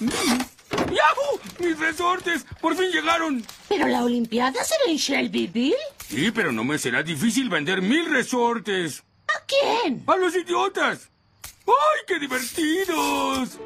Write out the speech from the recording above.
¡Yahoo! ¡Mis resortes! ¡Por fin llegaron! ¿Pero la Olimpiada será en Shelbyville? Sí, pero no me será difícil vender 1000 resortes. ¿A quién? ¡A los idiotas! ¡Ay, qué divertidos!